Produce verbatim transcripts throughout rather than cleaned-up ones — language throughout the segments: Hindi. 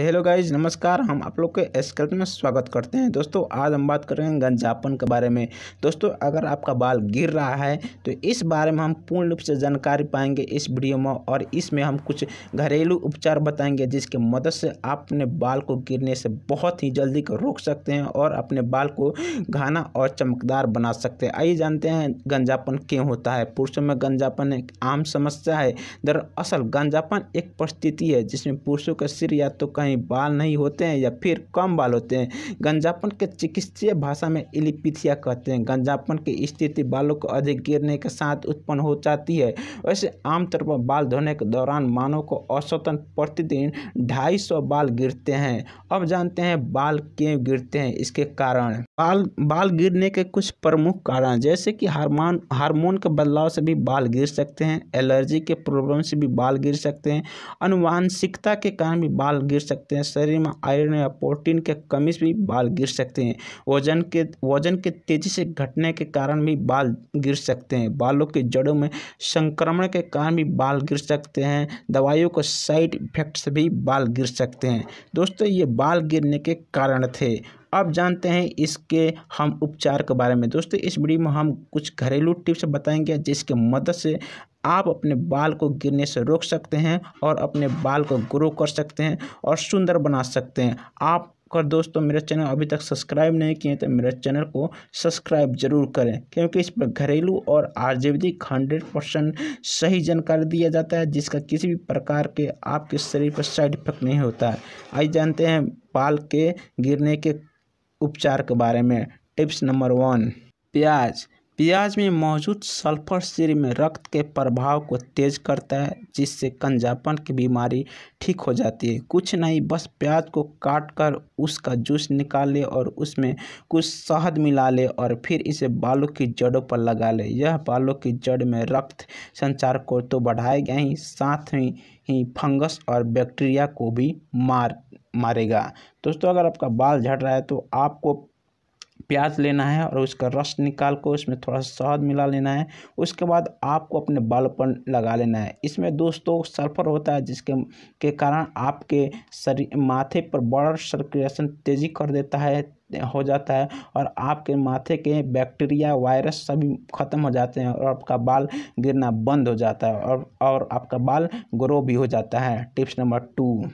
हेलो गाइज नमस्कार, हम आप लोग के एस हेल्प में स्वागत करते हैं। दोस्तों आज हम बात कर रहे हैं गंजापन के बारे में। दोस्तों अगर आपका बाल गिर रहा है तो इस बारे में हम पूर्ण रूप से जानकारी पाएंगे इस वीडियो में, और इसमें हम कुछ घरेलू उपचार बताएंगे जिसके मदद से आप अपने बाल को गिरने से बहुत ही जल्दी रोक सकते हैं और अपने बाल को घना और चमकदार बना सकते हैं। आइए जानते हैं गंजापन क्यों होता है। पुरुषों में गंजापन एक आम समस्या है। दरअसल गंजापन एक परिस्थिति है जिसमें पुरुषों का सिर या तो बाल नहीं होते हैं या फिर कम बाल होते हैं। गंजापन के चिकित्सीय भाषा में एलिपैथिया कहते हैं। गंजापन की स्थिति बालों को अधिक गिरने के साथ उत्पन्न हो जाती है। वैसे आमतौर पर बाल धोने के दौरान मानव को औसतन प्रतिदिन ढाई सौ बाल गिरते हैं। अब जानते हैं बाल क्यों गिरते हैं, इसके कारण। बाल बाल गिरने के कुछ प्रमुख कारण जैसे कि हार्मोन हार्मोन के बदलाव से भी बाल गिर सकते हैं, एलर्जी के प्रॉब्लम से भी बाल गिर सकते हैं, अनुवांशिकता के कारण भी बाल गिर सकते हैं, शरीर में आयरन या प्रोटीन के कमी से भी बाल गिर सकते हैं, वजन के वजन के तेजी से घटने के कारण भी बाल गिर सकते हैं, बालों की जड़ों में संक्रमण के कारण भी बाल गिर सकते हैं, दवाइयों के साइड इफेक्ट से भी बाल गिर सकते हैं। दोस्तों ये बाल गिरने के कारण थे। अब जानते हैं इसके हम उपचार के बारे में। दोस्तों इस वीडियो में हम कुछ घरेलू टिप्स बताएंगे जिसके मदद से आप अपने बाल को गिरने से रोक सकते हैं और अपने बाल को ग्रो कर सकते हैं और सुंदर बना सकते हैं। आप कर दोस्तों मेरा चैनल अभी तक सब्सक्राइब नहीं किए तो मेरे चैनल को सब्सक्राइब जरूर करें, क्योंकि इस पर घरेलू और आयुर्वेदिक हंड्रेड परसेंट सही जानकारी दिया जाता है जिसका किसी भी प्रकार के आपके शरीर पर साइड इफेक्ट नहीं होता है। आइए जानते हैं बाल के गिरने के उपचार के बारे में। टिप्स नंबर वन, प्याज। प्याज में मौजूद सल्फर शरीर में रक्त के प्रभाव को तेज करता है जिससे गंजापन की बीमारी ठीक हो जाती है। कुछ नहीं, बस प्याज को काट कर उसका जूस निकाल ले और उसमें कुछ शहद मिला ले और फिर इसे बालों की जड़ों पर लगा ले। यह बालों की जड़ में रक्त संचार को तो बढ़ाएगा ही, साथ ही ही फंगस और बैक्टीरिया को भी मार मारेगा। दोस्तों अगर आपका बाल झड़ रहा है तो आपको प्याज लेना है और उसका रस निकाल कर उसमें थोड़ा सा शहद मिला लेना है, उसके बाद आपको अपने बालों पर लगा लेना है। इसमें दोस्तों सल्फर होता है जिसके के कारण आपके शरीर माथे पर ब्लड सर्कुलेशन तेज़ी कर देता है हो जाता है और आपके माथे के बैक्टीरिया वायरस सभी ख़त्म हो जाते हैं और आपका बाल गिरना बंद हो जाता है और, और आपका बाल ग्रो भी हो जाता है। टिप्स नंबर टू,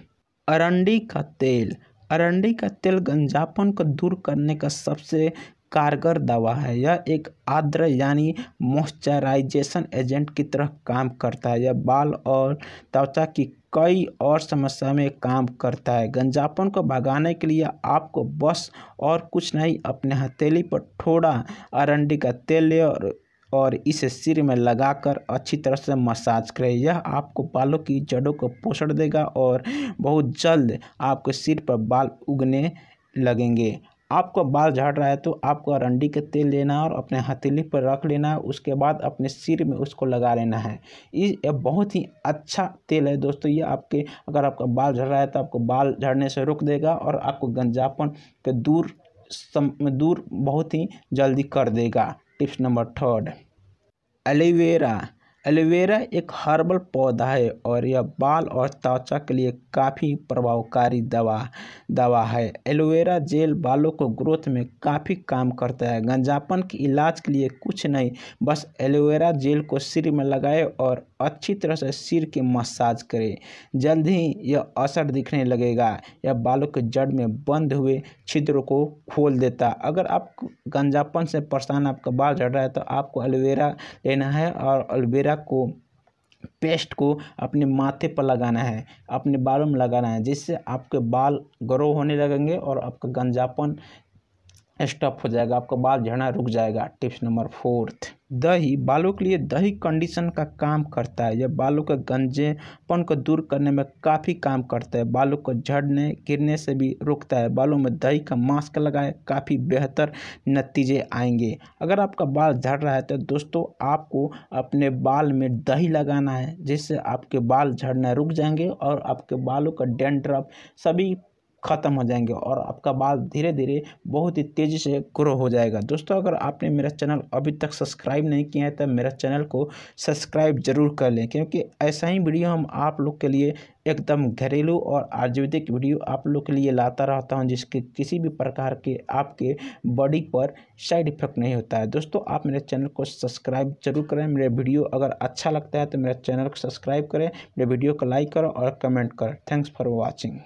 अरंडी का तेल। अरंडी का तेल गंजापन को दूर करने का सबसे कारगर दवा है। यह एक आर्द्र यानी मॉइस्चराइजेशन एजेंट की तरह काम करता है। यह बाल और त्वचा की कई और समस्या में काम करता है। गंजापन को भगाने के लिए आपको बस और कुछ नहीं, अपने हथेली पर थोड़ा अरंडी का तेल ले और और इसे सिर में लगाकर अच्छी तरह से मसाज करें। यह आपको बालों की जड़ों को पोषण देगा और बहुत जल्द आपके सिर पर बाल उगने लगेंगे। आपको बाल झड़ रहा है तो आपको अरंडी का तेल लेना और अपने हथेली पर रख लेना, उसके बाद अपने सिर में उसको लगा लेना है। ये बहुत ही अच्छा तेल है दोस्तों। ये आपके अगर आपका बाल झड़ रहा है तो आपको बाल झड़ने से रोक देगा और आपको गंजापन के दूर दूर बहुत ही जल्दी कर देगा। Tips number third, aloe vera. Aloe vera एक हर्बल पौधा है और यह बाल और त्वचा के लिए काफ़ी प्रभावकारी दवा दवा है। एलोवेरा जेल बालों को ग्रोथ में काफ़ी काम करता है। गंजापन के इलाज के लिए कुछ नहीं, बस एलोवेरा जेल को सिर में लगाए और अच्छी तरह से सिर की मसाज करें। जल्द ही यह असर दिखने लगेगा। यह बालों के जड़ में बंद हुए छिद्रों को खोल देता। अगर आप गंजापन से परेशान, आपका बाल झड़ रहा है तो आपको एलोवेरा लेना है और एलोवेरा को पेस्ट को अपने माथे पर लगाना है, अपने बालों में लगाना है, जिससे आपके बाल ग्रो होने लगेंगे और आपका गंजापन स्टॉप हो जाएगा, आपका बाल झड़ना रुक जाएगा। टिप्स नंबर फोर्थ, दही। बालों के लिए दही कंडीशन का काम करता है। यह बालों के गंजेपन को दूर करने में काफ़ी काम करता है। बालों को झड़ने गिरने से भी रोकता है। बालों में दही का मास्क लगाए, काफ़ी बेहतर नतीजे आएंगे। अगर आपका बाल झड़ रहा है तो दोस्तों आपको अपने बाल में दही लगाना है जिससे आपके बाल झड़ना रुक जाएंगे और आपके बालों का डैंड्रफ सभी ख़त्म हो जाएंगे और आपका बाल धीरे धीरे बहुत ही तेज़ी से ग्रो हो जाएगा। दोस्तों, अगर आपने मेरा चैनल अभी तक सब्सक्राइब नहीं किया है तो मेरा चैनल को सब्सक्राइब जरूर कर लें, क्योंकि ऐसा ही वीडियो हम आप लोग के लिए एकदम घरेलू और आयुर्वेदिक वीडियो आप लोग के लिए लाता रहता हूं, जिसके किसी भी प्रकार के आपके बॉडी पर साइड इफेक्ट नहीं होता है। दोस्तों, आप मेरे चैनल को सब्सक्राइब जरूर करें। मेरे वीडियो अगर अच्छा लगता है तो मेरे चैनल को सब्सक्राइब करें, मेरे वीडियो को लाइक करो और कमेंट करो। Thanks for watching.